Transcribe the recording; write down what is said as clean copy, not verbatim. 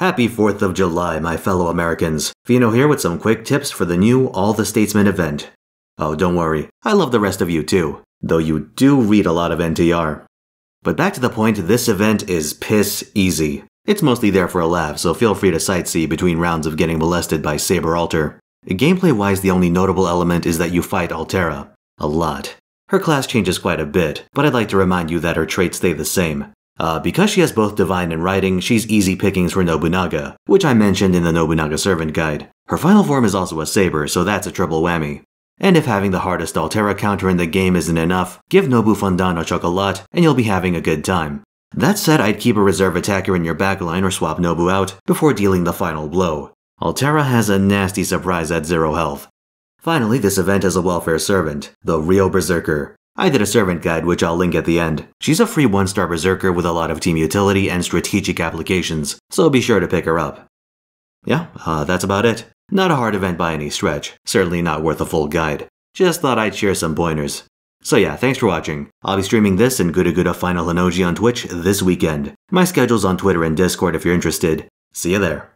Happy 4th of July, my fellow Americans. Fino here with some quick tips for the new All the Statesmen event. Oh, don't worry, I love the rest of you too, though you do read a lot of NTR. But back to the point, this event is piss easy. It's mostly there for a laugh, so feel free to sightsee between rounds of getting molested by Saber Alter. Gameplay-wise, the only notable element is that you fight Altera. A lot. Her class changes quite a bit, but I'd like to remind you that her traits stay the same. Because she has both divine and writing, she's easy pickings for Nobunaga, which I mentioned in the Nobunaga Servant Guide. Her final form is also a saber, so that's a triple whammy. And if having the hardest Altera counter in the game isn't enough, give Nobu Fondan or Chocolat, and you'll be having a good time. That said, I'd keep a reserve attacker in your backline or swap Nobu out before dealing the final blow. Altera has a nasty surprise at 0 health. Finally, this event has a Welfare Servant, the Riyo Berserker. I did a servant guide, which I'll link at the end. She's a free 1-star berserker with a lot of team utility and strategic applications, so be sure to pick her up. Yeah, that's about it. Not a hard event by any stretch, certainly not worth a full guide. Just thought I'd share some pointers. So yeah, thanks for watching. I'll be streaming this and GudaGuda Final Honnoji on Twitch this weekend. My schedule's on Twitter and Discord if you're interested. See you there.